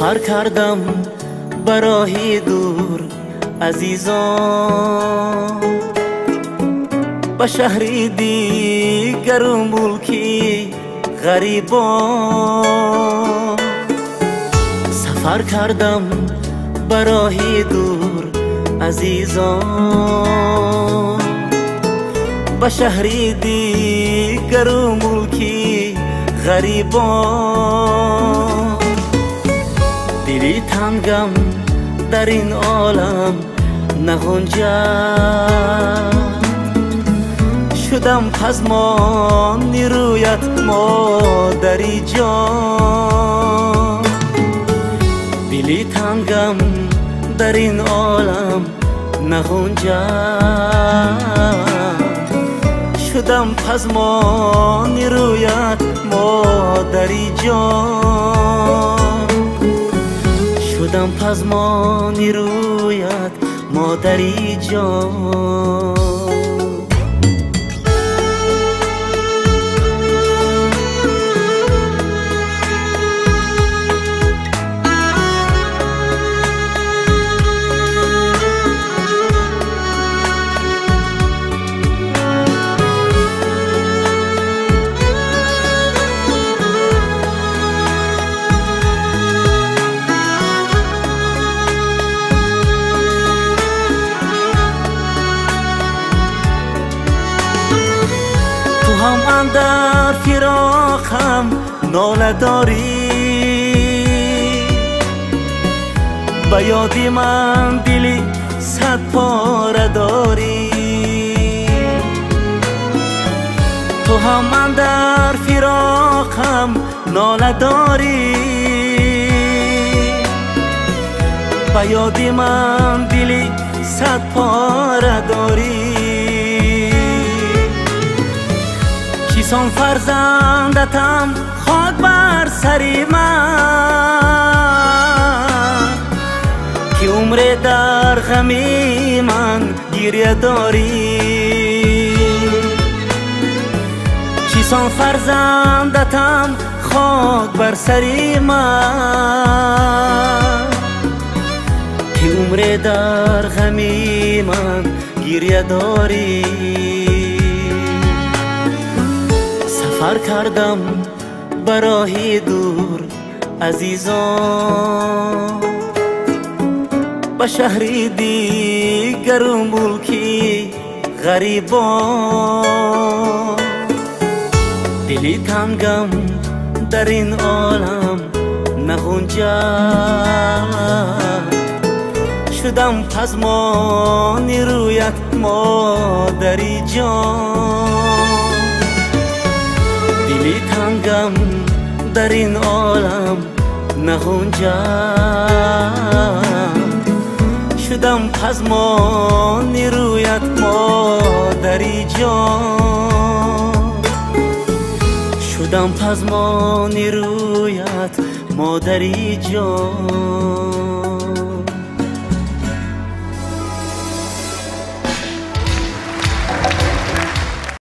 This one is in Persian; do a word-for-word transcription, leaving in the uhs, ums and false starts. سفر کردم برای دور عزیزان، به شهری دیگر و ملکی غریبان. سفر کردم برای دور عزیزان، به شهری دیگر و ملکی غریبان. دلی تنگم در این عالم نگنجد، شدم پزمان نیرویت مادری جان. دلی تنگم در این عالم نگنجد، شدم پزمان نیرویت مادری جان. شدم پزمان نیرویت مادری جان. در فراقم ناله داری، به یاد من دلی صد پاره داری. تو هم من در فراقم ناله داری، به یاد من دلی صد پاره داری. کیسان فرزندتم خاک بر سری من، که عمر در غمی من گریه داری. کیسان فرزندتم خاک بر سری من، که عمر در غمی من گریه داری. سفر کردم برای دور عزیزان، به شهری دیگر و ملکی غریبان. دلی تنگم در این عالم نگنجد، شدم پزمان نیرویت مادری جان. دلی تنگم در این عالم نگنجد، شدم پزمان نیرویت مادری جان. شدم پزمان نیرویت مادری جان.